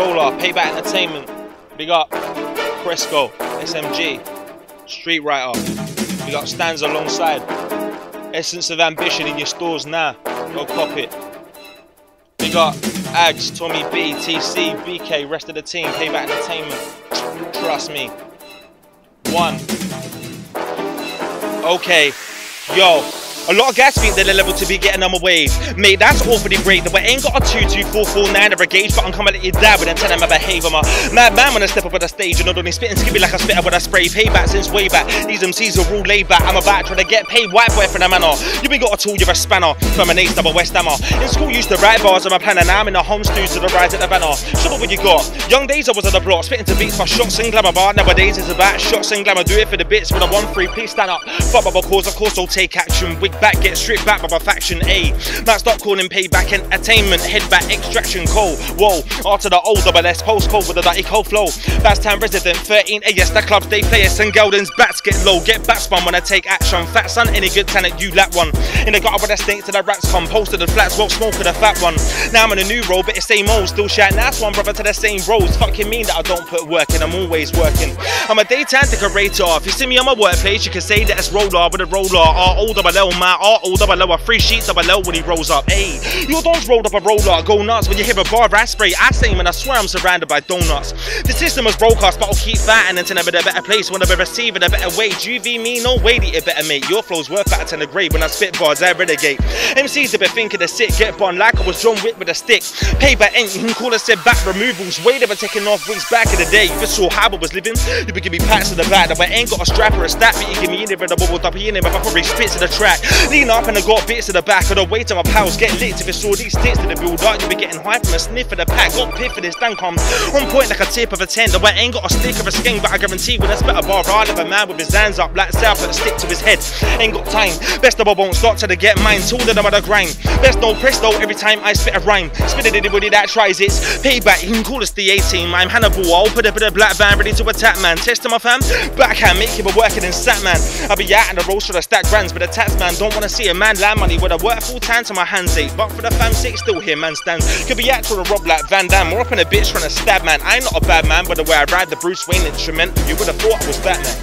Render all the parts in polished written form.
Rolla, Payback Entertainment, big up Cresco, SMG, Street Writer, big up Stanz alongside. Essence of Ambition in your stores now, go cop it. Big up Ags, Tommy B, TC, BK, rest of the team, Payback Entertainment, trust me. One. Okay, yo. A lot of guys think they're level to be getting on my wave. Mate, that's awfully great. That I ain't got a 2, 2, 4, 4, 9 or a gauge, but I'm coming at your dad with them telling them I behave. I'm a madman when I step up on the stage and not only spitting skippy like I spit up when I spray. Payback since way back. These MCs are all laid back. I'm about trying to get paid. White boy from the manor. You ain't got a tool, you're a spanner. From an ace double West Hammer. In school, used to write bars on my plan, and now I'm in the home studio to the rise at the banner. Show what you got. Young days I was on the block, spitting to beats for shots and glamour bar. Nowadays it's about shots and glamour. Do it for the bits with a 1-3. Please stand up. Fuck up, of course I'll take action. Back, get stripped back by my faction, A. Now stop calling Payback Entertainment, head back, extraction, coal. Whoa, after the old double S, post cold with the dirty cold flow. That's time resident, 13 AS, the clubs they play us, and Geldens bats get low, get back spun when I take action. Fat son, any good talent, you lap one. In the gutter with the snakes to the rats come, posted the flats, won't smoke with the fat one. Now I'm in a new role, but it's same old, still shouting that's one brother to the same roles. Fucking mean that I don't put work in, I'm always working. I'm a daytime decorator, if you see me on my workplace, you can say that it's Roller with a Roller, R O double L. My R-O double L, a free sheet double L when he rolls up. Ayy, your dog's rolled up a Roller, go nuts when you hear a bar I spray. I say man, I swear I'm surrounded by donuts. The system was broadcast, but I'll keep fighting until I'm in a better place. When I'm receiving a better way, GV me, no way that you better mate. Your flow's worth out of 10 a grade when I spit bars, I renegade. MCs have been thinking they're sick, get born like I was John Wick with a stick. Payback ain't, you can call us said back removals. Way they were taking off weeks back in the day. You just saw how I was living, you would give me pats in the back. That I ain't got a strap or a stat, but you give me in there and a bubble dump in there, my fuckery spits in the track. Lean up and I got bits to the back of the weight of my pals get lit. If you saw these sticks to the build up, you be getting high from a sniff of the pack. Got piff for this damn comes on point like a tip of a tender. I ain't got a stick of a skin, but I guarantee when I spit a bar, I'll have a man with his hands up like south with a stick to his head. Ain't got time. Best of all won't stop till they get mine. Told them I'm the grind. Best no press though every time I spit a rhyme. Spit it anybody that tries it. Payback, you can call us the A-team. I'm Hannibal. I'll put a bit of black van ready to attack man. Test him my fam. Backhand, make him a working in sat man. I'll be out in the roast for the stack grands, but the tax man don't wanna see a man land money with a work full time to my hands ache. But for the fam's sake, still here man stands. Could be actual to rob like Van Damme or up in a bitch trying to stab man. I ain't not a bad man, but the way I ride the Bruce Wayne instrument, you would've thought I was Batman.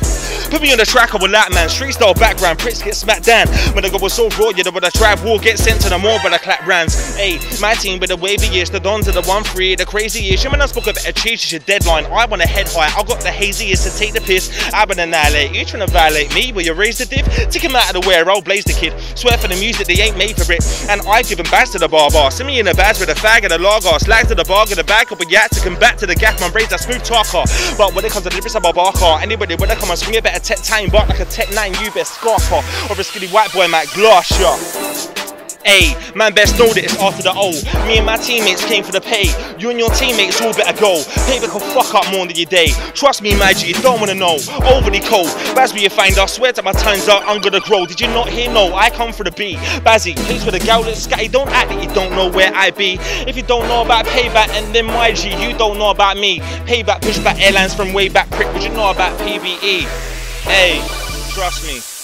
Put me on the track, I will like man. Street style background, pricks get smacked down. When the gobble's so raw, you know, but the tribe war get sent to the mall, but I clap rands. Ayy, my team with the wavy ears, the dons of the 1-3, the crazy ish. You when I spoke about a change is your deadline. I want a head high, I got the haziest to take the piss. I've been annihilate, you trying to violate me? Will you raise the diff? Take him out of the way, I'll blaze the kid. Swear for the music, they ain't made for it. And I give him bass to the bar. Send me in the badge with a fag and a lager. Slags to the bar, get the back up a yak to come back to the gaff. My braids are smooth talker. But when it comes to the difference of my bar car, anybody when I come and swing it better. A tech time bark like a tech 9, you best scarf off, or a skinny white boy might glass ya. Ayy, man best know that it's after the O. Me and my teammates came for the pay. You and your teammates all better go. Payback will fuck up more than your day. Trust me, my G, you don't wanna know. Overly cold, Baz where you find us. Swear that my time's up, I'm gonna grow. Did you not hear? No, I come for the B. Bazzy, please with a gal that's scatty. Don't act that you don't know where I be. If you don't know about Payback and then my G, you don't know about me. Payback, push back airlines from way back prick. Would you know about PBE? Ayy, trust me.